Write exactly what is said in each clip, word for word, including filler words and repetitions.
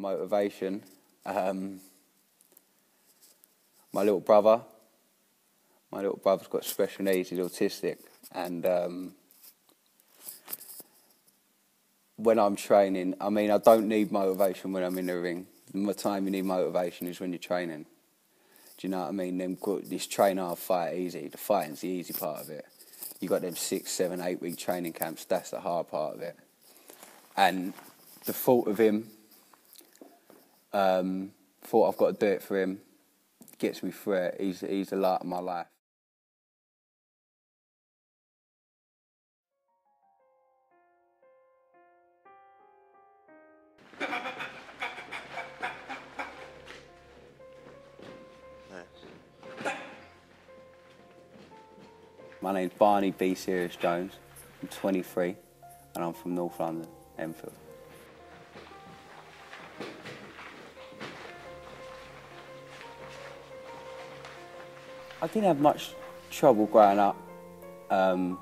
motivation, um, my little brother, my little brother's got special needs, he's autistic, and um, when I'm training, I mean, I don't need motivation when I'm in the ring. The time you need motivation is when you're training. Do you know what I mean? Them, this train hard, fight easy. The fighting's the easy part of it. You got them six, seven, eight week training camps. That's the hard part of it. And the thought of him, um, thought I've got to do it for him, gets me through it. He's, he's the light of my life. My name's Barney B. Serious Jones, I'm twenty-three, and I'm from North London, Enfield. I didn't have much trouble growing up, um,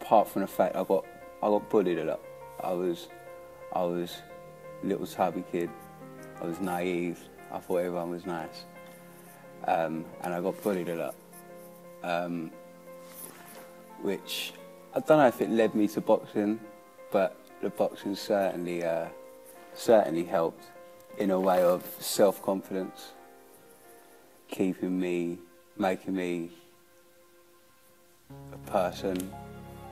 apart from the fact I got, I got bullied a lot. I was, I was a little tubby kid, I was naive, I thought everyone was nice, um, and I got bullied a lot. Um, which, I don't know if it led me to boxing, but the boxing certainly, uh, certainly helped in a way of self-confidence, keeping me, making me a person,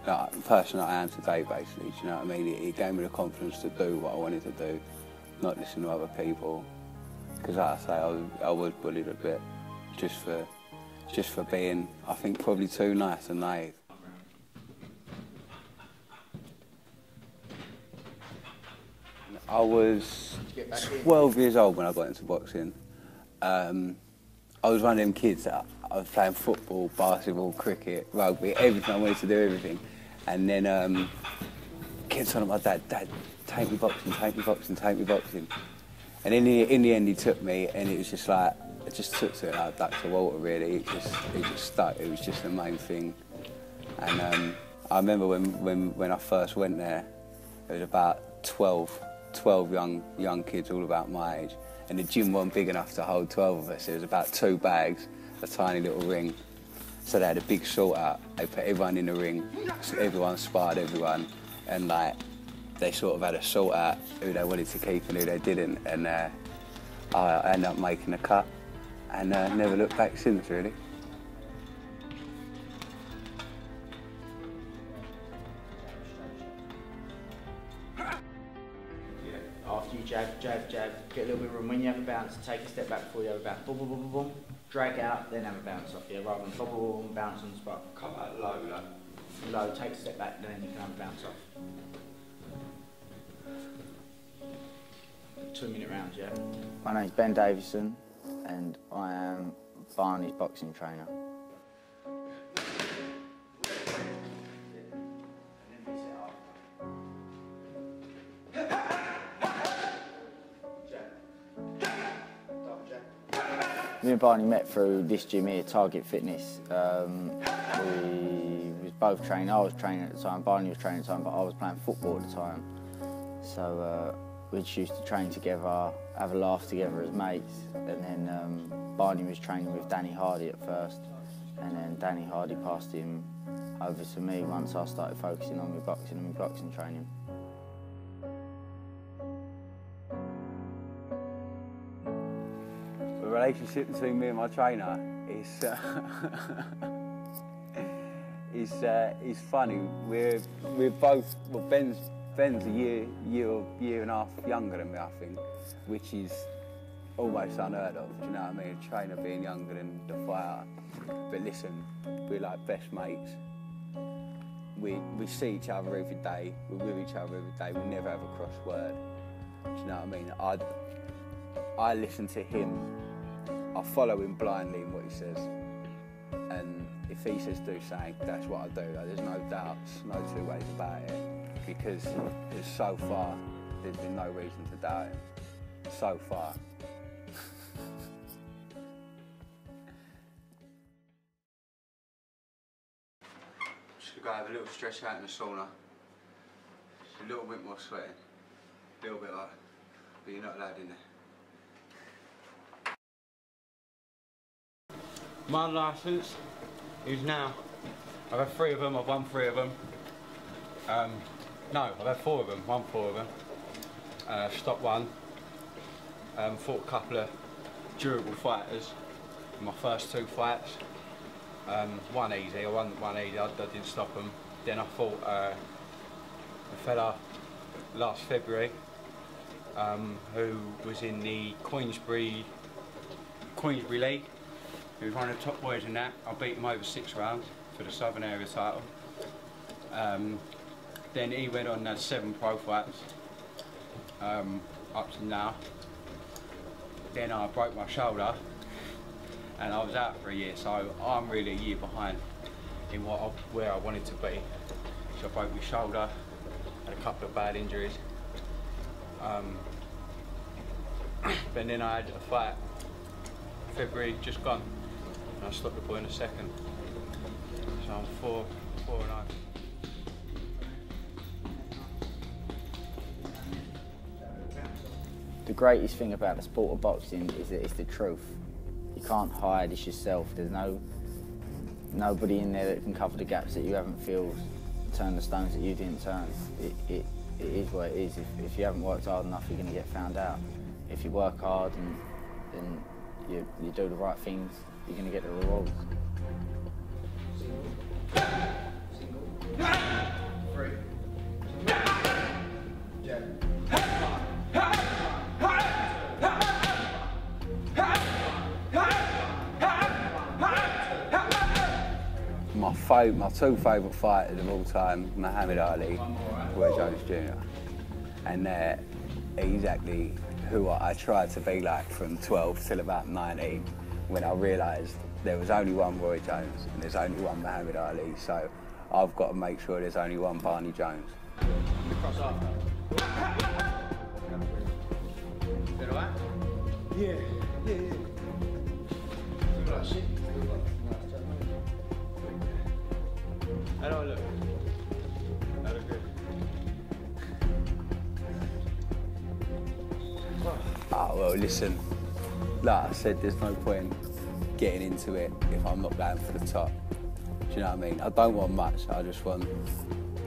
a person that I am today, basically, do you know what I mean? It, it gave me the confidence to do what I wanted to do, not listen to other people, because like I say, I was, I was bullied a bit, just for, just for being, I think, probably too nice and naive. I was twelve years old when I got into boxing. Um, I was one of them kids that I was playing football, basketball, cricket, rugby, everything. I wanted to do everything. And then um, kids on my dad, Dad, take me boxing, take me boxing, take me boxing. And in the, in the end, he took me, and it was just like, I just took to it like a duck to water, really. It just, it just stuck. It was just the main thing. And um, I remember when, when, when I first went there, it was about twelve, twelve young, young kids, all about my age. And the gym wasn't big enough to hold twelve of us. It was about two bags, a tiny little ring. So they had a big sort out. They put everyone in the ring. So everyone sparred everyone. And like, they sort of had a sort out who they wanted to keep and who they didn't. And uh, I ended up making a cut. And uh, never looked back since, really. Yeah, after you jab, jab, jab, get a little bit of room. When you have a bounce, take a step back before you have a bounce. Boom, boom, boom, boom, boom. Drag out, then have a bounce off you, rather than boom, boom, boom, bounce on the spot. Come out low, low. Low, take a step back, then you can have a bounce off. Two minute round, yeah? My name's Ben Davison, and I am Barney's boxing trainer. Me and Barney met through this gym here, Target Fitness. Um, we was both training. I was training at the time, Barney was training at the time, but I was playing football at the time. So uh, we just used to train together, have a laugh together as mates, and then um, Barney was training with Danny Hardy at first, and then Danny Hardy passed him over to me once I started focusing on my boxing and my boxing training. The relationship between me and my trainer is uh, is uh, is funny. We're we're both well, Ben's. Ben's a year, year, year and a half younger than me, I think, which is almost unheard of, do you know what I mean? A trainer being younger than the fighter. But listen, we're like best mates. We, we see each other every day, we're with each other every day, we never have a cross word, do you know what I mean? I, I listen to him, I follow him blindly in what he says, and if he says do something, that's what I do. Like, there's no doubts, no two ways about it. Because there's so far, there's been no reason to doubt him. So far. Just gonna have a little stretch out in the sauna. Just a little bit more sweating. A little bit like but you're not allowed in there. My licence is now, I've had three of them, I've won three of them. Um, no, I've had four of them, won four of them. Uh, stopped one, um, fought a couple of durable fighters in my first two fights. Um, one easy, I won one easy, I, I didn't stop them. Then I fought uh, a fella last February um, who was in the Queensbury Queensbury League. He was one of the top boys in that. I beat him over six rounds for the Southern Area title. Um, then he went on and had seven pro fights um, up to now. Then I broke my shoulder and I was out for a year, so I'm really a year behind in what I, where I wanted to be. So I broke my shoulder, had a couple of bad injuries. Um, but then I had a fight, February just gone, and I stopped the boy in a second. So I'm four, four and eight. The greatest thing about the sport of boxing is that it's the truth. You can't hide, it's yourself. There's no nobody in there that can cover the gaps that you haven't filled, turn the stones that you didn't turn. It, it, it is what it is. If, if you haven't worked hard enough, you're going to get found out. If you work hard and, and you, you do the right things, you're going to get the rewards. My, fav my two favourite fighters of all time, Muhammad Ali, Roy Jones Junior And they're exactly who I, I tried to be like from twelve till about nineteen, when I realised there was only one Roy Jones and there's only one Muhammad Ali, so I've got to make sure there's only one Barney Jones. Cross after. Is that alright? Yeah, yeah, yeah. Something like shit. How do I look? I look good. Ah, well, listen, like I said, there's no point getting into it if I'm not going for the top. Do you know what I mean? I don't want much, I just want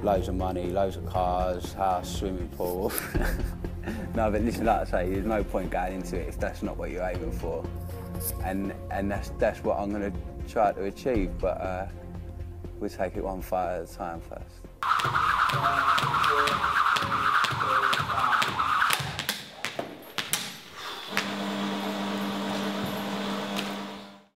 loads of money, loads of cars, house, swimming pool. No, but listen, like I say, there's no point going into it if that's not what you're aiming for. And, and that's, that's what I'm going to try to achieve, but uh, we'll take it one fight at a time first.